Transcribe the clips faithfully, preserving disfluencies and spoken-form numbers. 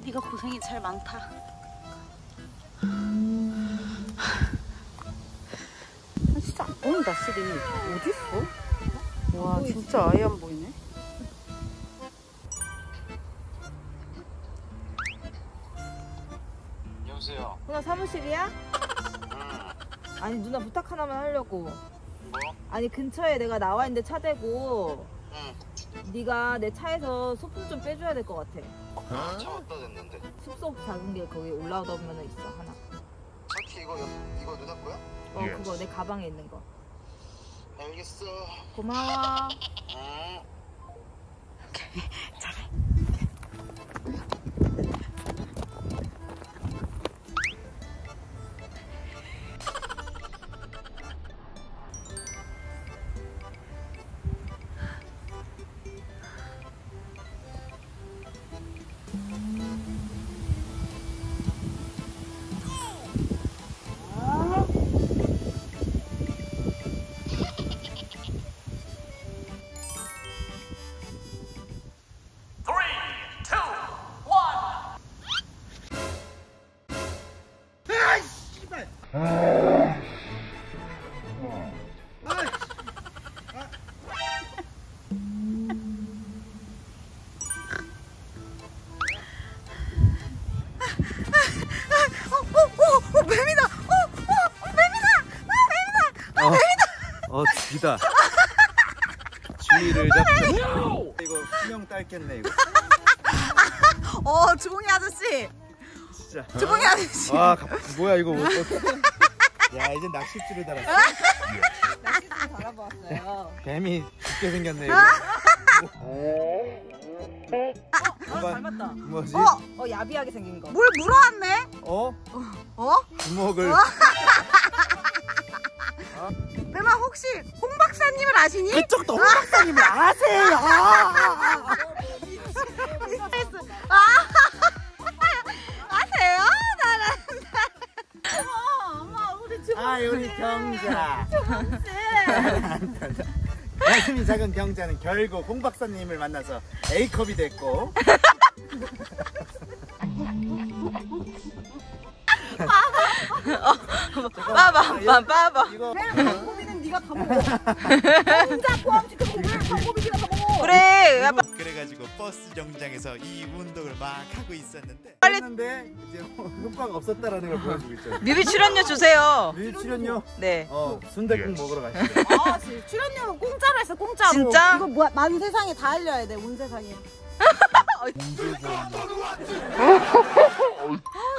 네가 고생이 제일 많다. 진짜 안 보인다, 쓰리. 어딨어? 와, 진짜 아예 안 보이네. 여보세요? 누나 사무실이야? 아니, 누나 부탁 하나만 하려고. 뭐? 아니, 근처에 내가 나와 있는데 차 대고 응. 네가 내 차에서 소품 좀 빼줘야 될 것 같아. 아, 차 왔다 됐는데. 숙소 작은 게 거기 올라오다 보면 있어, 하나. 차키 이거, 이거 누나 거야? 어, 예. 그거 내 가방에 있는 거. 알겠어. 고마워. 응. 오케이, 잘해. 쥐다. 쥐를 잡고. 이거 수명 딸겠네 이거. 어, 주봉이 아저씨. 진짜. 주봉이 아저씨. 와, 뭐야 이거. 뭐, 야, 이제 낚싯줄을 달았어. 낚싯줄 달아보았어요. 뱀이 죽게 생겼네 이거. 어, 닮았다. 뭐지? 어, 어, 야비하게 생긴 거. 뭘 물어왔네? 어? 어? 주먹을. 뱀아, 혹시 홍 박사님을 아시니? 그쪽도 홍 박사님을 아세요? 아세요? 나는 엄마, 우리 주봉. 아, 우리 경자. 가슴이 작은 경자는 결국 홍 박사님을 만나서 A컵이 됐고. 빠밤빠밤. 이거 방고비는 네가 다 먹어. 혼자 포함시켜서 방고비기나 다 먹어. 그래. 야, 그래가지고 버스 정류장에서 이 운동을 막 하고 있었는데. 빨리. 했는데 이제 효과가 없었다라는 걸 보여주고 있죠. 뮤비 출연료 주세요. 뮤비 출연료. 네. 어, 순댓국 먹으러 가시죠. 아, 출연료는 공짜로 했어, 공짜로. 진짜? 이거 뭐야? 만 세상에 다 알려야 돼, 온 세상에.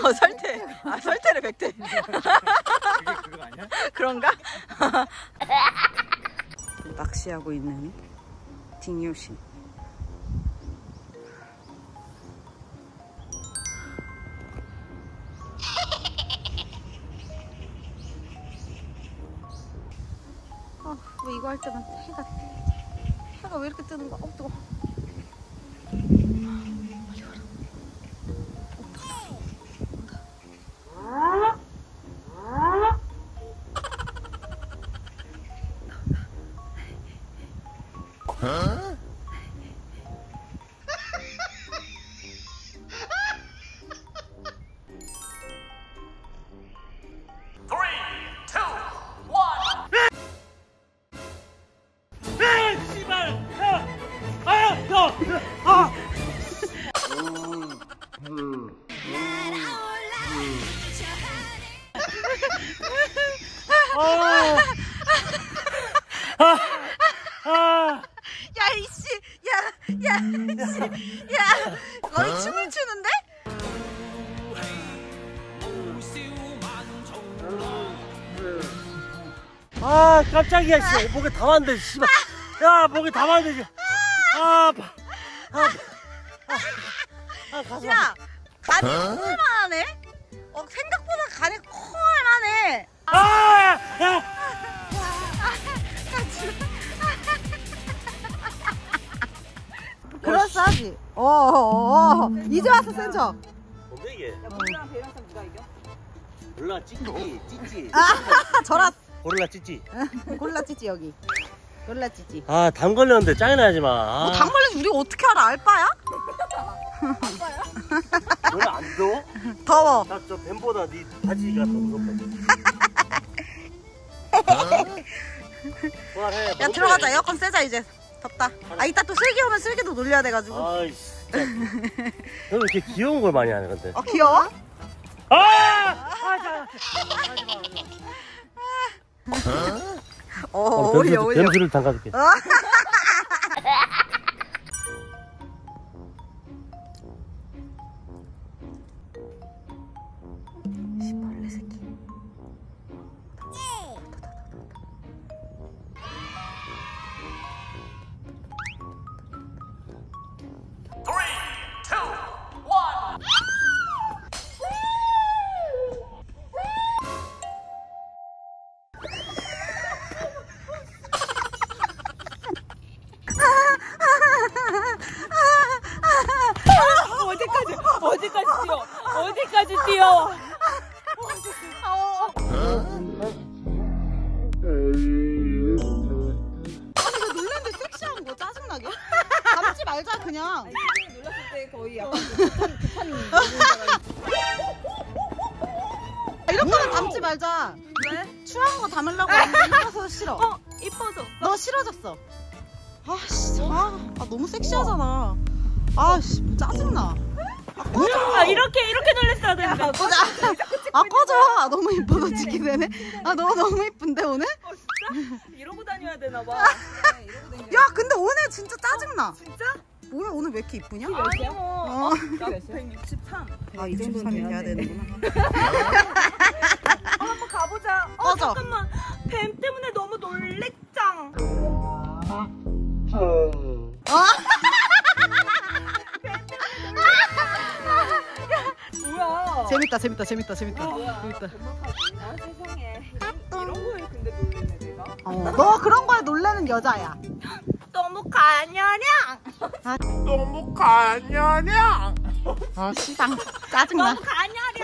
어, 설태. 아, 설태를 백태. 그게 그거 아니야? 그런가? 낚시하고 있는 딩요시. 아, 뭐 이거 할 때만 해가 해가 왜 이렇게 뜨는 거야? 어, 뜨거워. 아, 깜짝이야, 씨. 목에 다 왔는데, 씨발. 야, 목에 다 왔는데, 아, 아, 아, 가자. 야, 간이 콩알만 하네? 어, 생각보다 간이 콩알만 하네. 아! 야! 그럴싸하지. 어어어. 이제 와서 센 척. 뭔데 이게? 야, 고릴라랑 배영상 누가 이겨? 고릴라 찌찌 찌찌. 아, 저라. 고릴라 찌찌. 고릴라 찌찌 여기. 고릴라 찌찌. 아, 담 걸렸는데 짜증 나지 마. 뭐 담 걸린 우리 어떻게 알아? 알바야? 알바야? 너는 안 더워? 더워. 나 저 뱀보다 네 바지가 더 무섭거든. 야, 들어가자. 에어컨 쐬자 이제. 덥다. 아, 이따 또 슬기 오면 슬기도 놀려야 돼가지고. 아이 진짜. 너 왜 이렇게 귀여운 걸 많이 하네 근데. 어, 귀여워? 아! 아! 어, 어울려 어울려. 뱀수를 담가줄게. 시벌레 새끼. 어디까지 뛰어? 어디까지 뛰어? 아니 저 놀랐는데 섹시한 거 짜증나게? 담지 말자 그냥. 아니 그때 놀랐을 때 거의 약간 급한 이런 거는 담지 말자. 왜? 추한 거 담으려고 하는데 이뻐서 싫어. 어? 이뻐서? 너 싫어졌어. 아 진짜. 아 너무 섹시하잖아. 아 짜증나. 아, 이렇게 이렇게 놀랬어야 되는데. 아, 꺼져. 아, 꺼져. 아, 너무 이쁘다. 지키게 되네. 아, 너 너무 이쁜데 오늘? 어, 진짜? 이러고 다녀야 되나 봐. 야, 근데 오늘 진짜 짜증나. 어, 진짜? 뭐야, 오늘 왜 이렇게 이쁘냐? 아니 뭐. 어. 나 백육십삼. 아, 이 정도는 돼야 되는구나. 어, 한번 가보자. 어, 꺼져. 잠깐만. 뱀 때문에 너무 놀랬짱. 어? 재밌다 재밌다 재밌다 재밌다. 와, 재밌다. 아, 세상에 이런 거에 근데 놀래네 내가. 어, 너 그런 거에 놀래는 여자야. 너무 가녀냥. 아, 너무 가녀냥. 아 시방 짜증나. 너무 가녀냥.